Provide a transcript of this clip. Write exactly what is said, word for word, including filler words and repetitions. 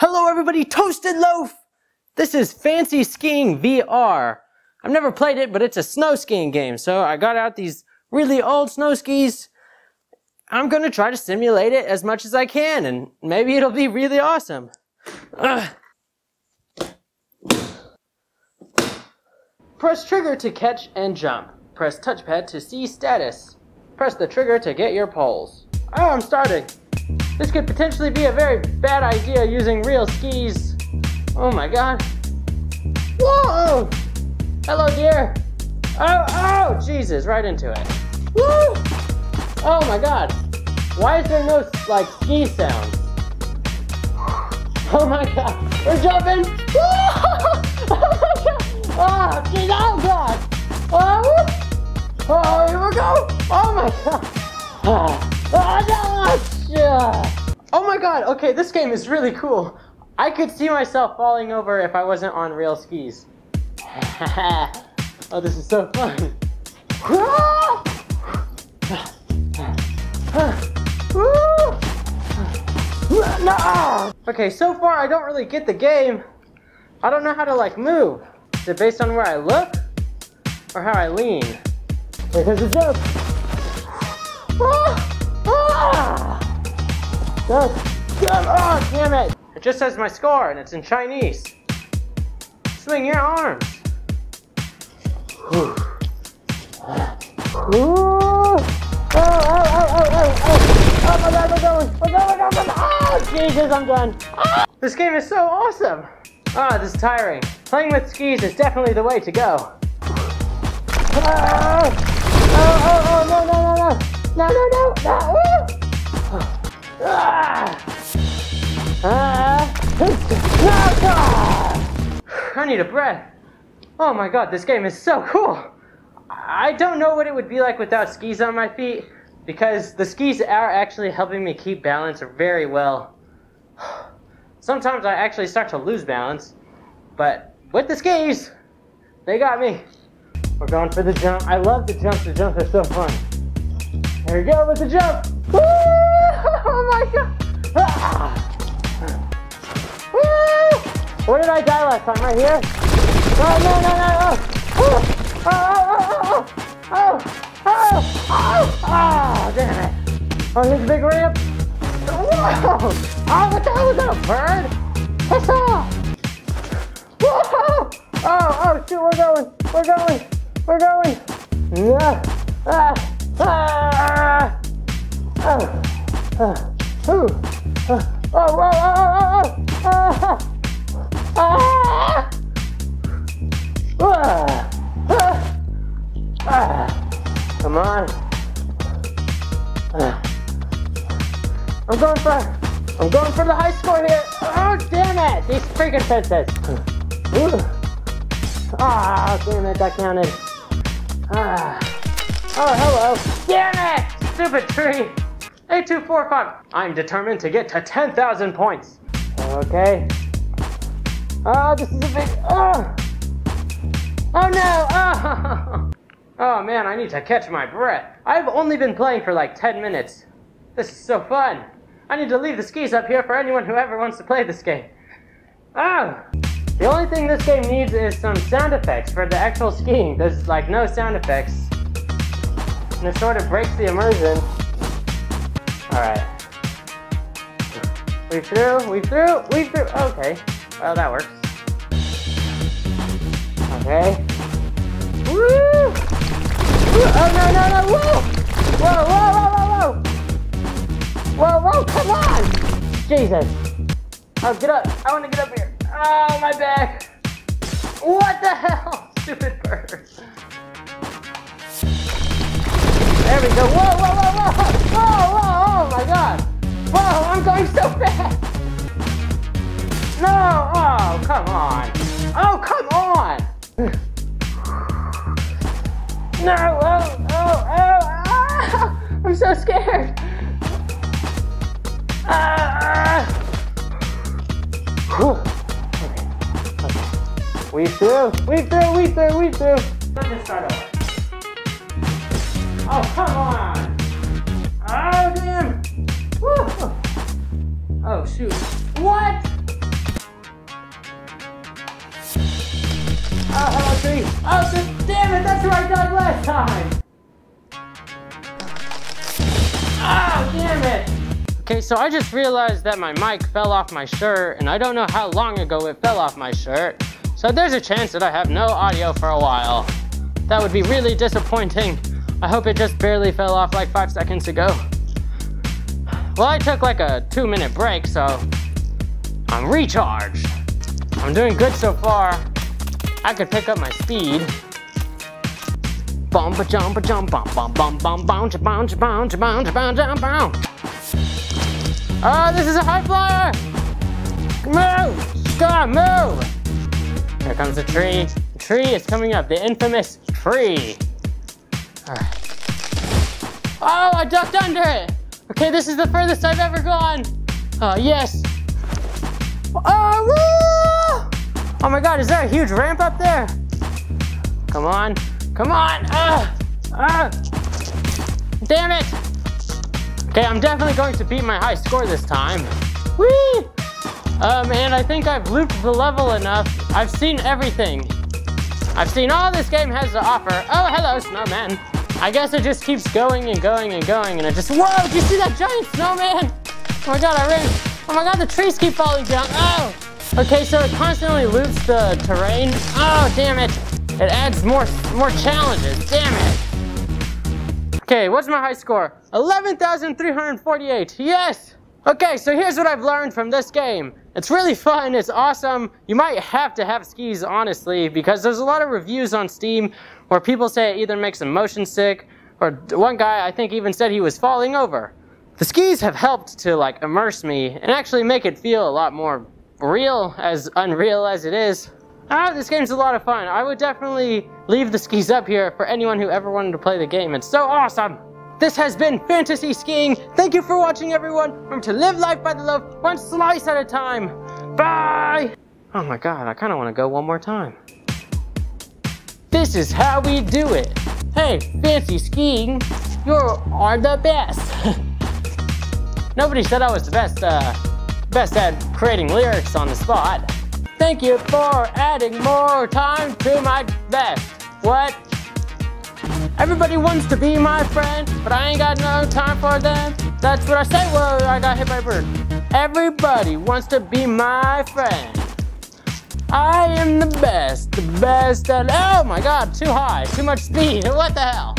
Hello everybody, Toasted Loaf! This is Fancy Skiing V R. I've never played it, but it's a snow skiing game, so I got out these really old snow skis. I'm gonna try to simulate it as much as I can, and maybe it'll be really awesome. Ugh. Press trigger to catch and jump. Press touchpad to see status. Press the trigger to get your poles. Oh, I'm starting! This could potentially be a very bad idea using real skis. Oh my god. Whoa! Hello, dear. Oh, oh, Jesus, right into it. Woo! Oh my god. Why is there no, like, ski sound? Oh my god. We're jumping! Woo! Oh my god! Oh, geez, oh god! Oh, oh, here we go! Oh my god! Oh, oh no! Yeah. Oh my god, okay, this game is really cool. I could see myself falling over if I wasn't on real skis. Oh, this is so fun. No. Okay, so far I don't really get the game. I don't know how to like move. Is it based on where I look? Or how I lean? Wait, there's a jump. Oh, damn it! It just says my score and it's in Chinese. Swing your arms. Ooh. Oh, oh, oh, oh, oh, oh. Oh my god, we're going, we're going, we're going. Oh, Jesus, I'm done. Oh. This game is so awesome. Ah, oh, this is tiring. Playing with skis is definitely the way to go. Oh, oh, oh, no, no, no, no. No, no, no, no. Oh. Ah! Ah! Ah! I need a breath. Oh my god, this game is so cool. I don't know what it would be like without skis on my feet, because the skis are actually helping me keep balance very well. Sometimes I actually start to lose balance, but with the skis, they got me. We're going for the jump. I love the jumps. The jumps are so fun. There we go with the jump. Woo! Oh my god! Ah. Woo! Where did I die last time? Right here? Oh no no no! Oh oh oh oh oh oh oh! Oh, oh damn it! On this big ramp! Whoa! Oh, what the hell was that, a bird? Piss off! Whoa! Oh oh shoot! We're going! We're going! We're going! Yeah! Ah! Ah! Oh! Uh, ooh, uh, oh, oh, oh, oh, oh, uh, ah, ah, ah, ah, come on, uh, I'm going for, I'm going for the high score here, oh damn it, these freaking fences, ah, oh, damn it, that counted, ah, oh, hello, damn it, stupid tree. eight two four five. I'm determined to get to ten thousand points. Okay. Oh, this is a big. Oh, oh no. Oh. Oh man, I need to catch my breath. I've only been playing for like ten minutes. This is so fun. I need to leave the skis up here for anyone who ever wants to play this game. Oh. The only thing this game needs is some sound effects for the actual skiing. There's like no sound effects. And it sort of breaks the immersion. Alright. We threw, we threw, we threw. Okay. Well, that works. Okay. Woo! Woo! Oh, no, no, no! Whoa! Whoa, whoa, whoa, whoa, whoa! Whoa, whoa, come on! Jesus. Oh, get up. I want to get up here. Oh, my back. What the hell? Stupid bird. There we go. Whoa, whoa, whoa, whoa! Whoa, whoa, oh my god! Whoa, I'm going so fast! No! Oh, come on! Oh, come on! No! Oh, oh, oh! Ah, I'm so scared! Ah! Whew. Okay, okay. We threw! We threw! We threw! We threw! Let's just start over. Oh, come on! Oh, damn! Woo. Oh, shoot. What? Oh, so, damn it, that's what I done last time! Oh, damn it! Okay, so I just realized that my mic fell off my shirt, and I don't know how long ago it fell off my shirt, so there's a chance that I have no audio for a while. That would be really disappointing. I hope it just barely fell off like five seconds ago. Well, I took like a two minute break, so I'm recharged. I'm doing good so far. I could pick up my speed. Bum ba jump ba jump bum bum bum bum bum bum bum bum bum bum. Oh, this is a high flyer! Move! Stop! Move! Here comes a tree. The tree is coming up. The infamous tree. All right. Oh, I ducked under it! Okay, this is the furthest I've ever gone. Oh, yes. Oh, woo! Oh my God, is there a huge ramp up there? Come on, come on. Ah, ah. Damn it. Okay, I'm definitely going to beat my high score this time. Whee! Um, and I think I've looped the level enough. I've seen everything. I've seen all this game has to offer. Oh, hello, snowman. I guess it just keeps going and going and going, and it just, whoa, did you see that giant snowman? Oh my God, I ran, oh my God, the trees keep falling down, oh! Okay, so it constantly loops the terrain. Oh, damn it. It adds more, more challenges, damn it. Okay, what's my high score? eleven thousand three hundred forty-eight, yes! Okay, so here's what I've learned from this game. It's really fun, it's awesome. You might have to have skis, honestly, because there's a lot of reviews on Steam where people say it either makes them motion sick, or one guy I think even said he was falling over. The skis have helped to like immerse me and actually make it feel a lot more real, as unreal as it is. Ah, this game's a lot of fun. I would definitely leave the skis up here for anyone who ever wanted to play the game. It's so awesome. This has been Fantasy Skiing. Thank you for watching, everyone. Remember to live life by the loaf, one slice at a time. Bye. Oh my God, I kinda wanna go one more time. This is how we do it. Hey, Fancy Skiing, you are the best. Nobody said I was the best, uh, best at creating lyrics on the spot. Thank you for adding more time to my best. What? Everybody wants to be my friend, but I ain't got no time for them. That's what I say. Whoa, I got hit by a bird. Everybody wants to be my friend. I am the best, the best at, oh my God, too high, too much speed, what the hell?